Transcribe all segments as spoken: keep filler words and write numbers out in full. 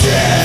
Yeah!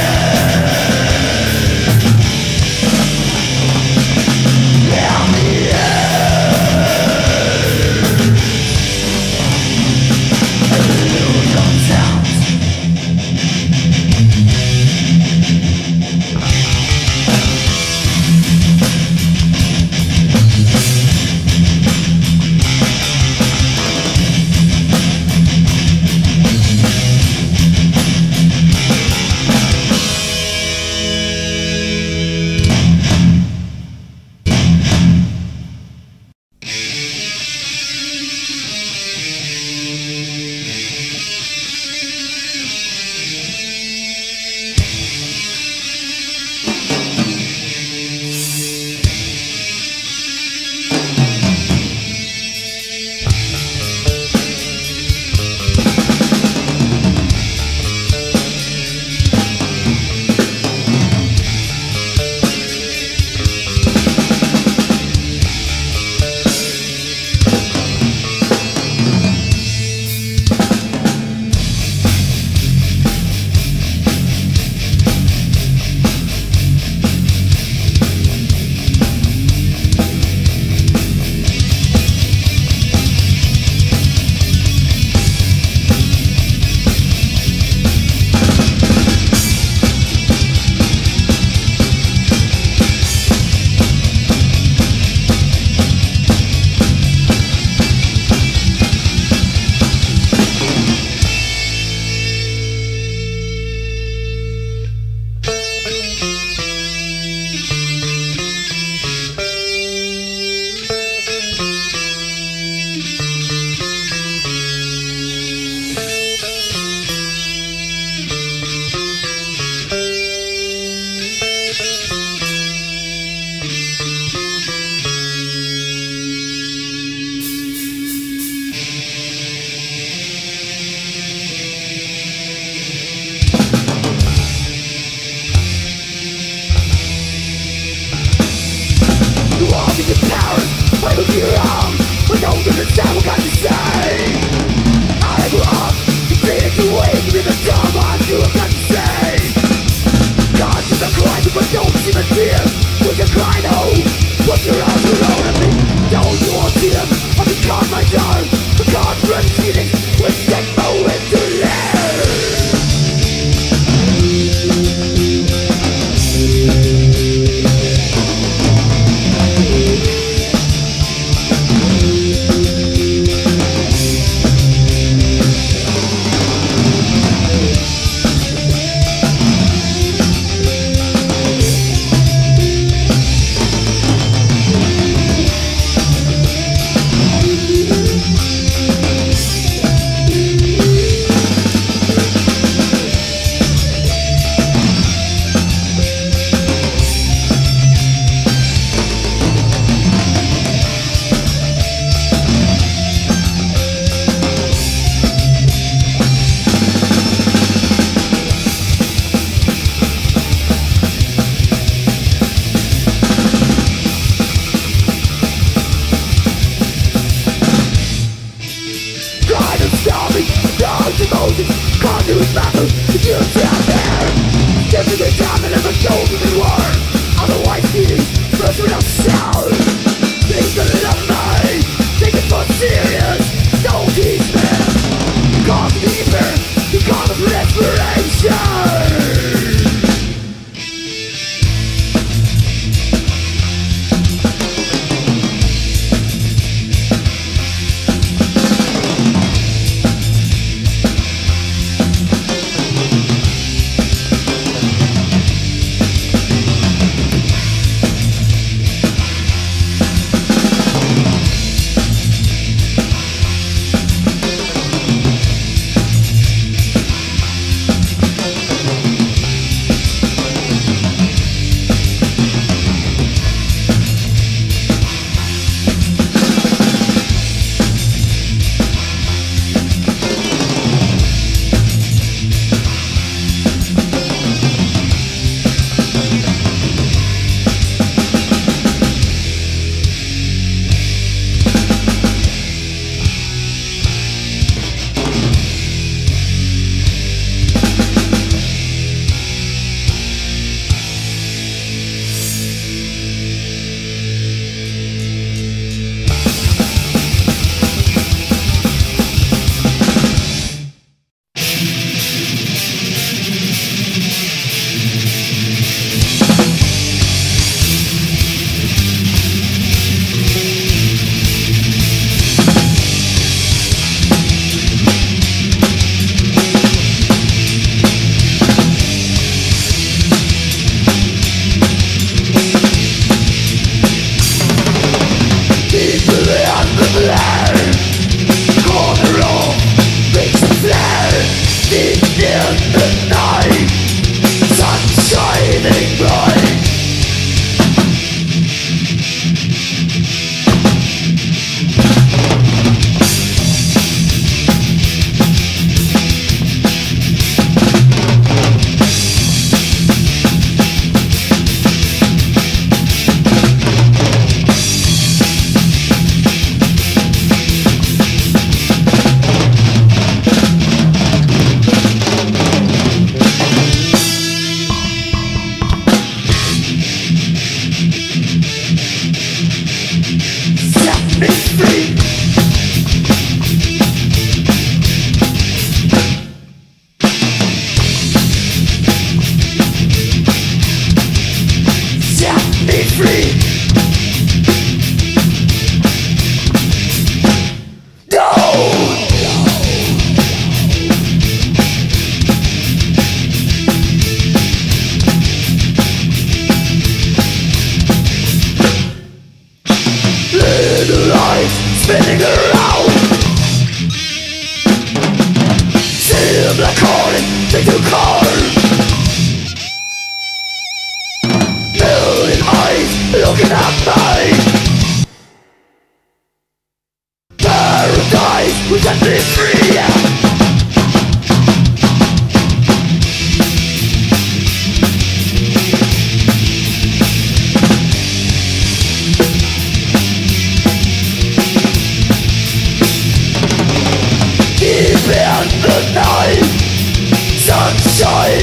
But don't understand what I can say. I grew up to fade away with a dumb idea of what I can say. God is a crime, but don't even fear. With a crying hole, but you're out alone at me. Don't you want fear? I become my dark, but God's proceeding with that moment to live.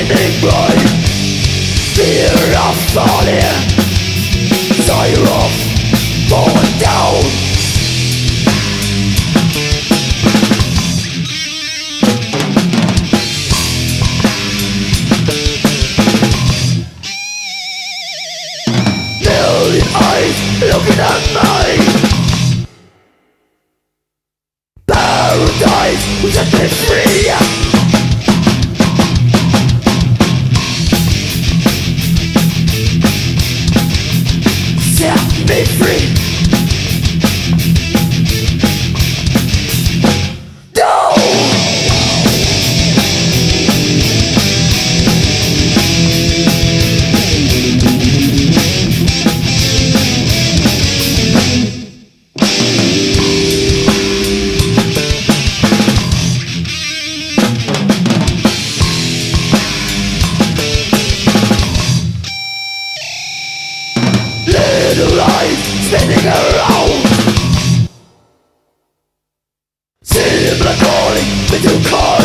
steaming brain, fear of falling, desire of falling down. Million eyes looking at me, paradise will set me free. Be free. No. Little spinning around, silver calling me to call.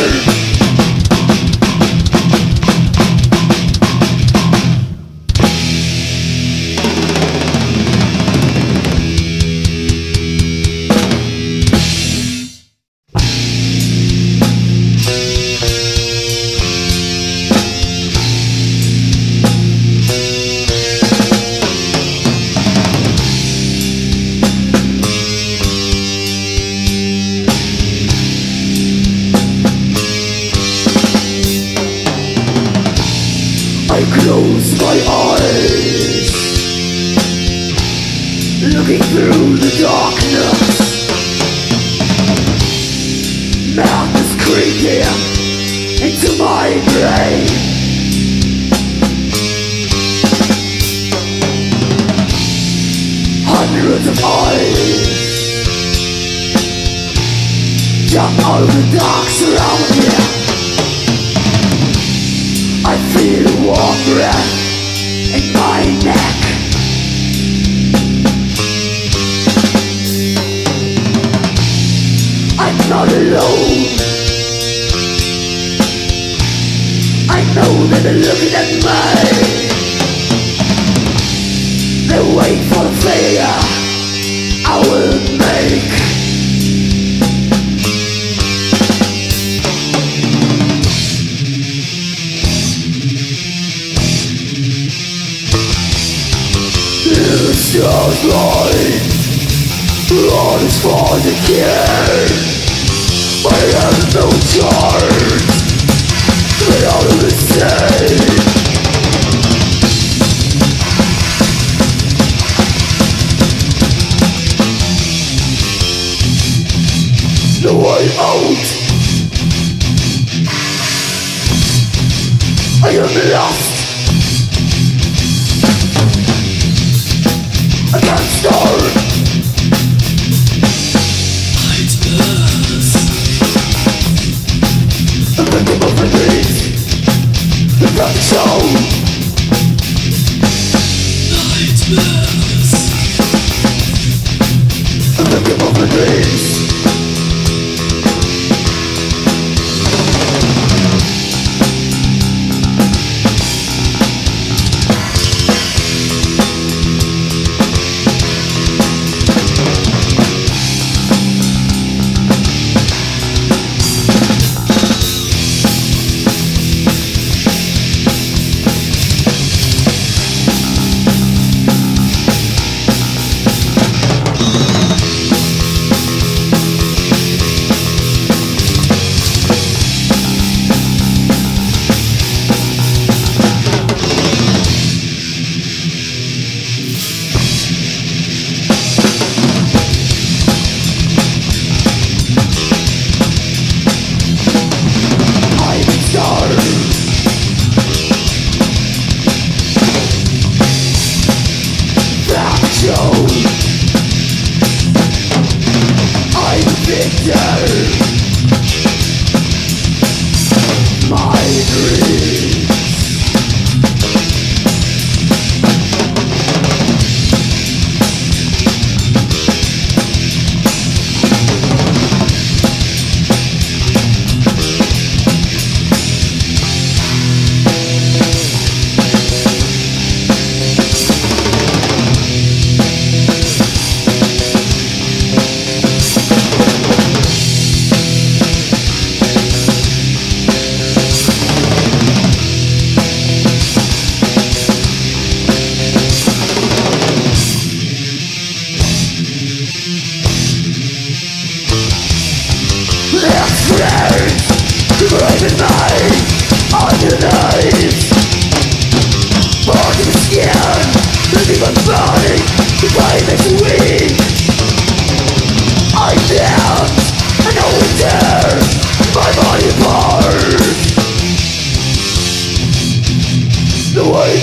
I close my eyes, looking through the darkness. Madness creeping into my brain. Hundreds of eyes jump out of the dark surrounding me. I feel warm breath in my neck. I'm not alone. I know that they're looking at me. They wait for the failure I will make. It's just mine. Blood is for the kid. I have no charge. Get out of the state. The way out. I am lost. I can't start. Light us. I'm thinking of my dreams. The perfect show. Light us. I'm thinking of my dreams.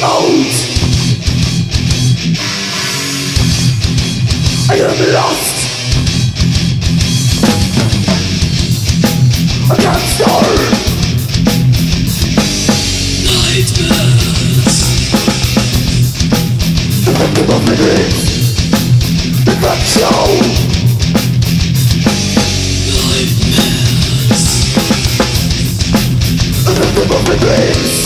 bones. I am lost. I can't starve. Light burns. The victim of my dreams. The crack show. Of my dreams.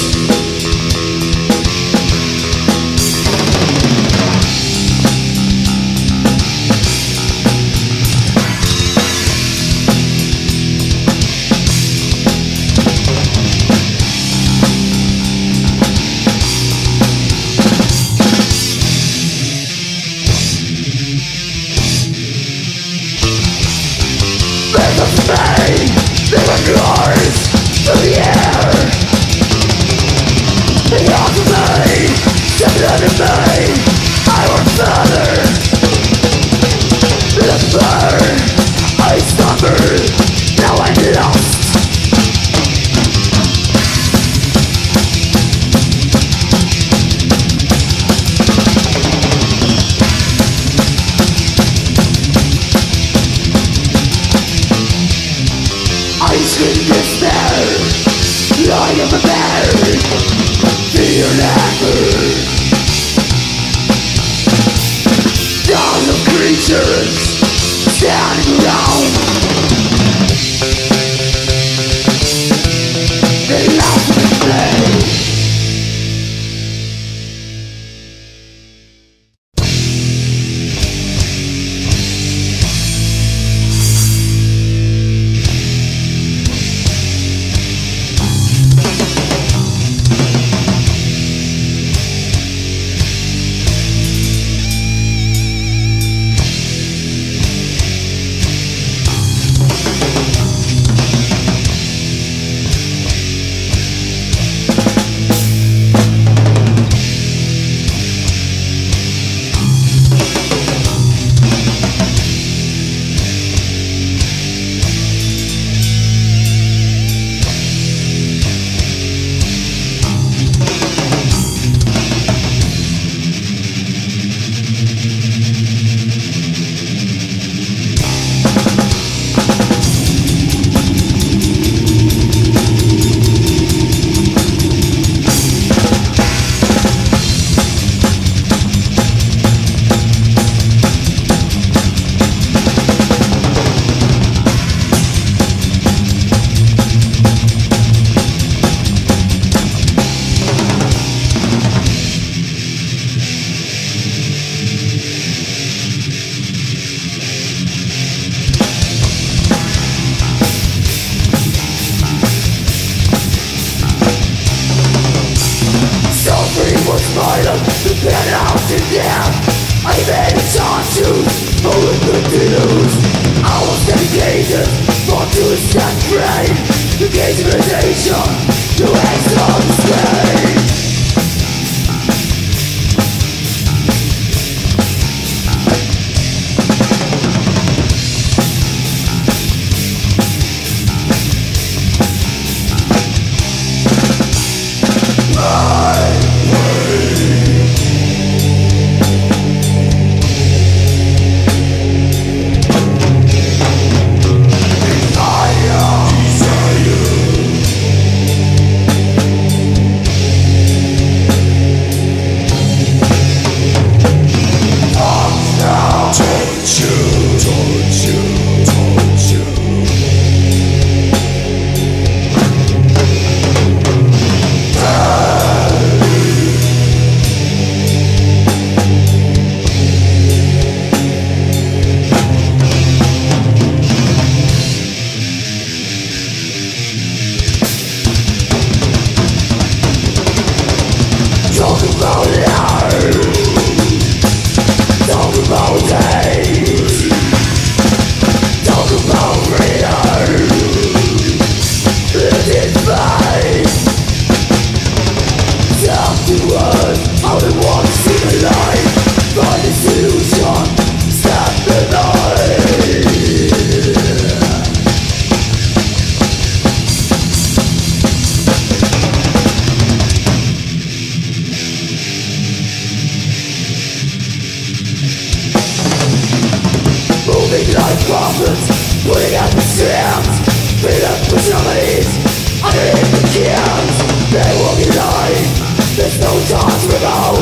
There's no chance for now.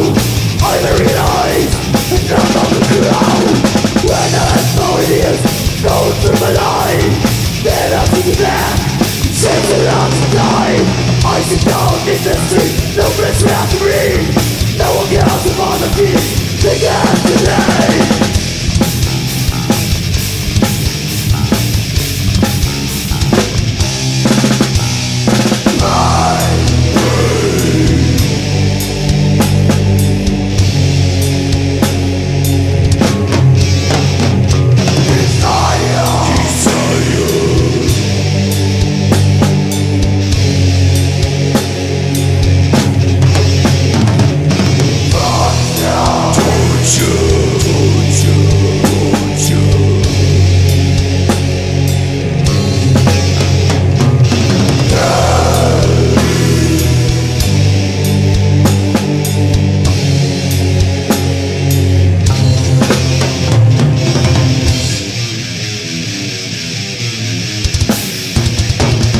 I realize none of the ground. When I know it is going through my life, then I see the death, chase it out to die. I sit down in the street, no place left to breathe. No one gets out of my feet, they get delayed.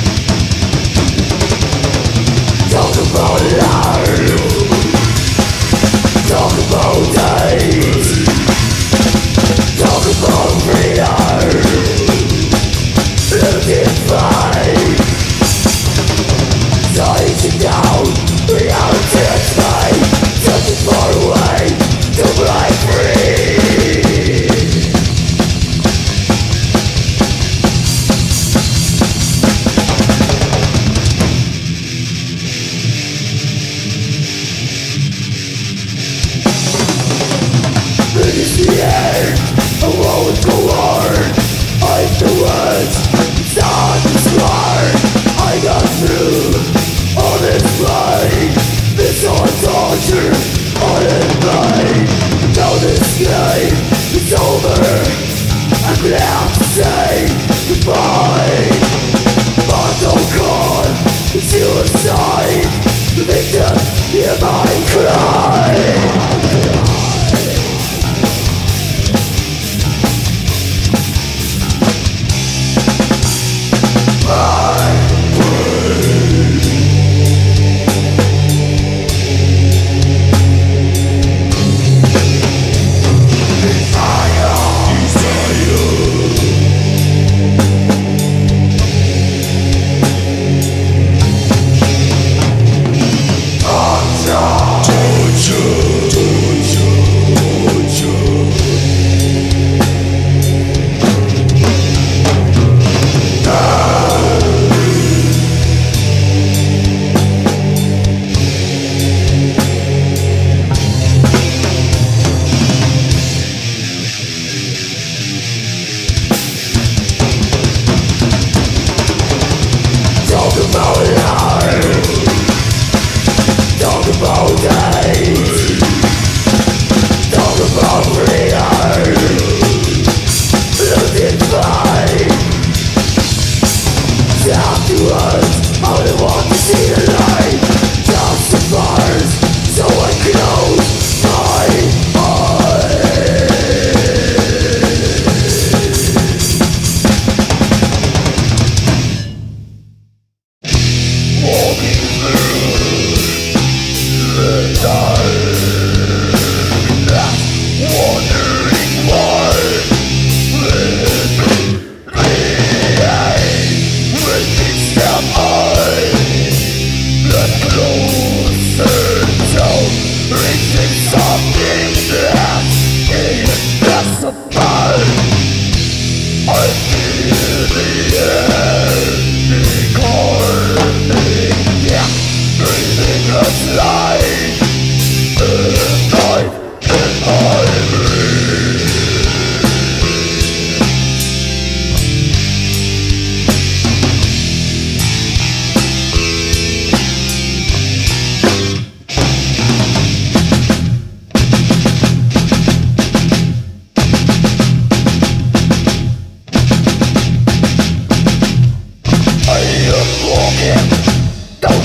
Don't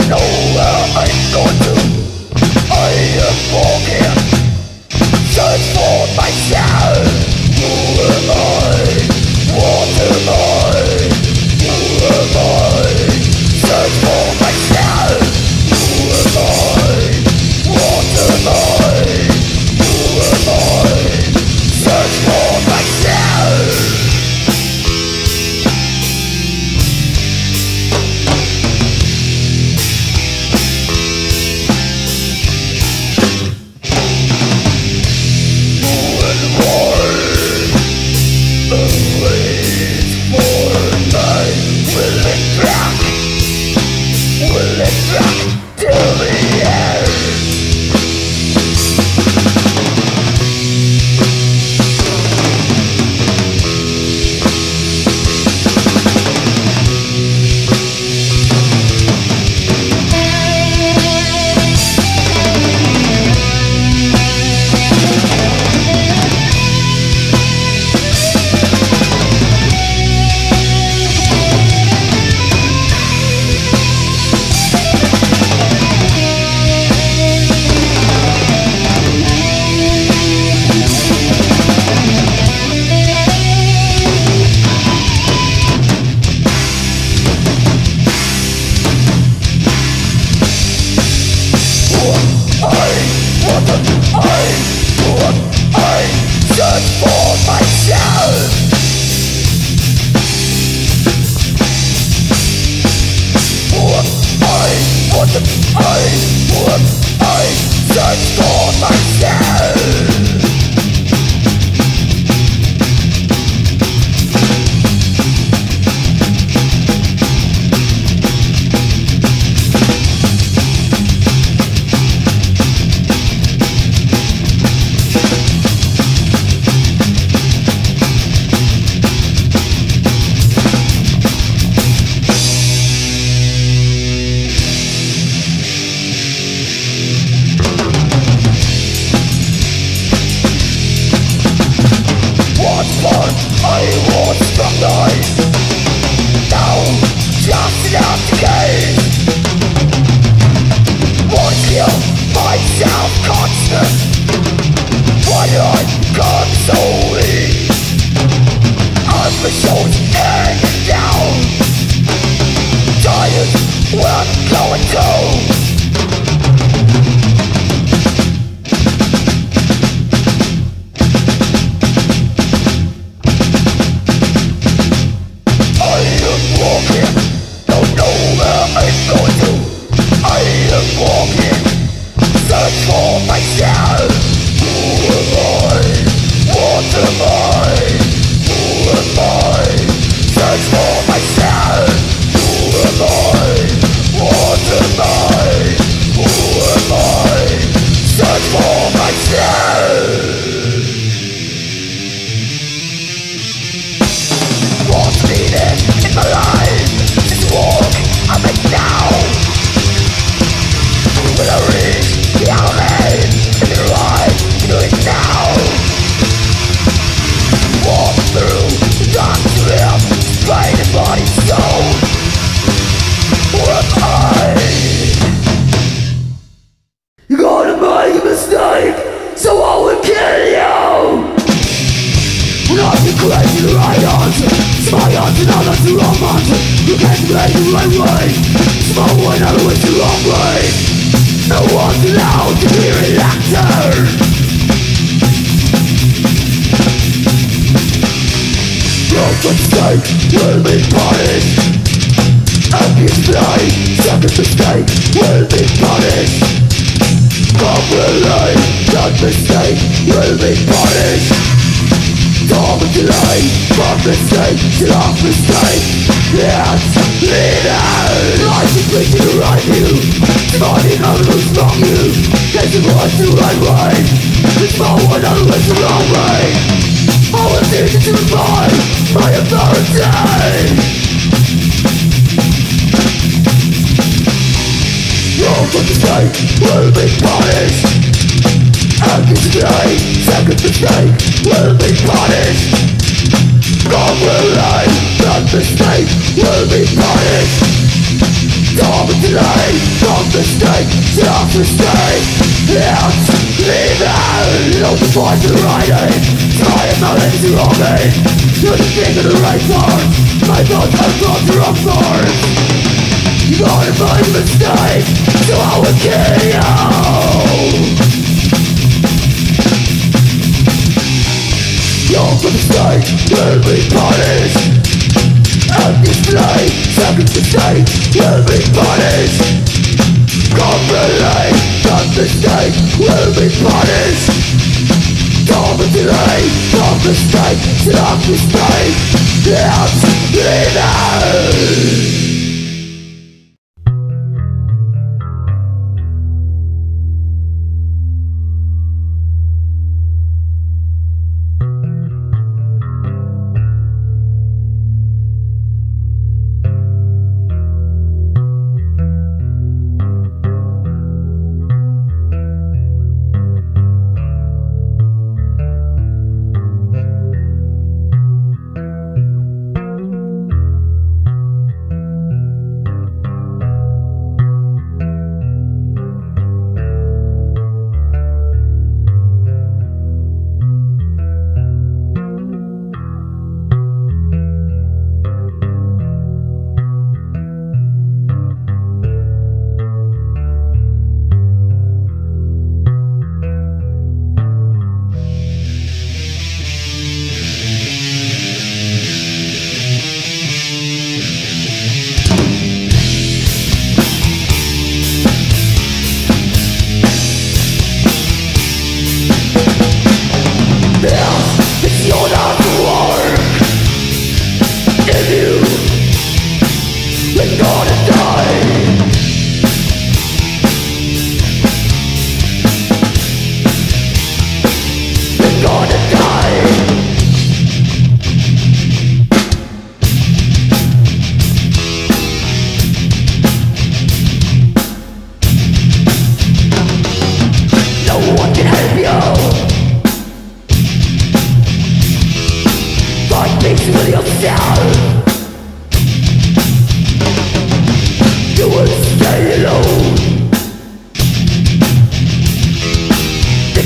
know where I'm going to.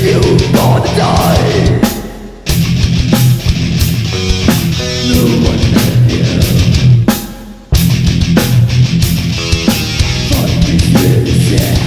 you for the time. No one left here. But we will share.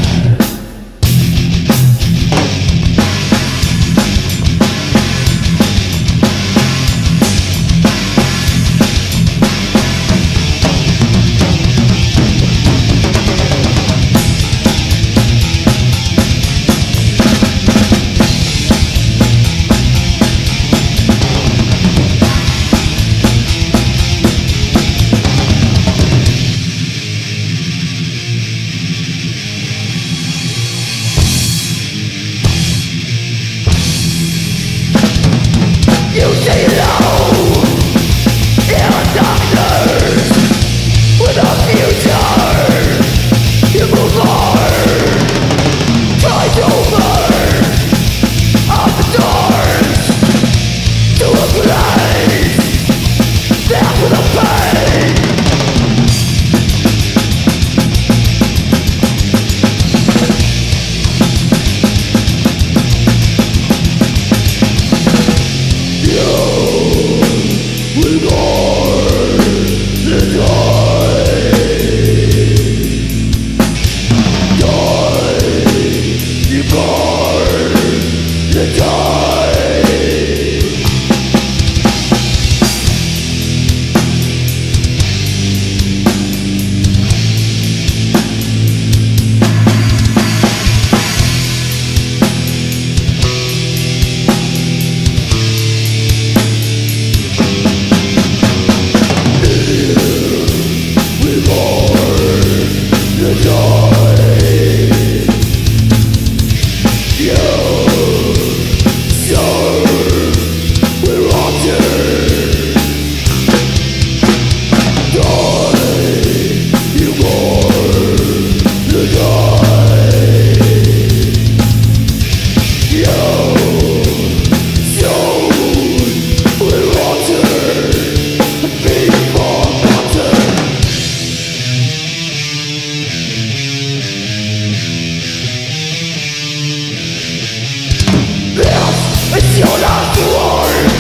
It's your last work.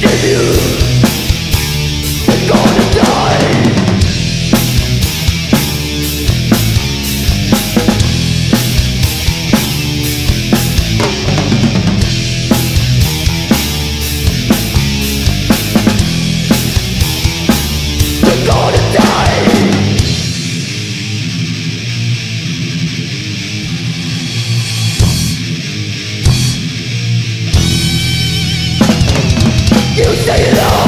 If you are gonna die, you're gonna die. Stay alive.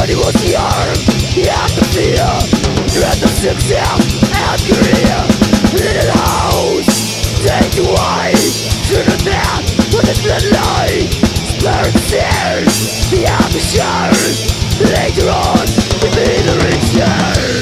Nobody was here. He had the fear, dread of success and career. In a house, take away, shouldn't that, but it's not lie. Spirit fears, he had the share. Later on, he'd be the richer.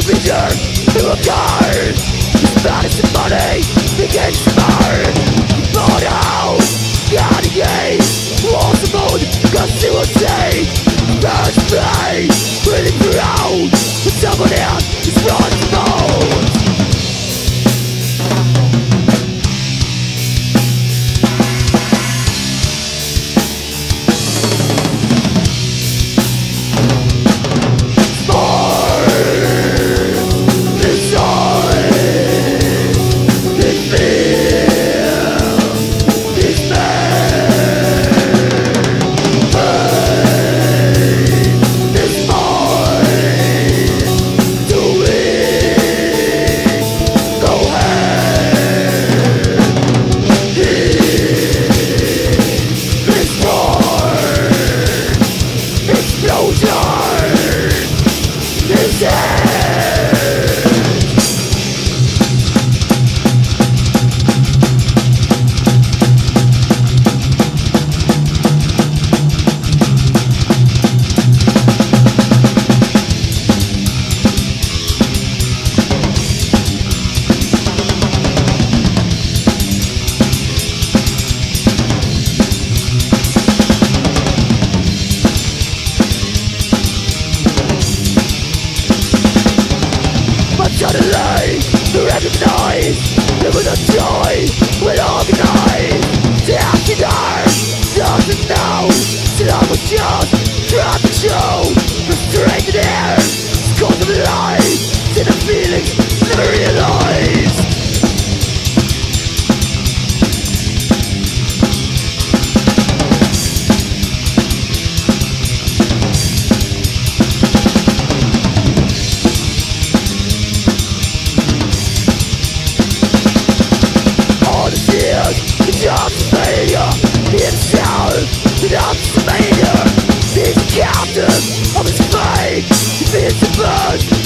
He will die. His body and money became smart. He bought a house, got a game, lost the boat, cause he was safe. First place, really proud, but someone else is not the boat. Suddenly, they recognize they will not join, will organize. They have to die, doesn't know. Still I was just trying to show frustrated air, scores of lies, in a feeling never realized. Captain of his fate, he fears the birds.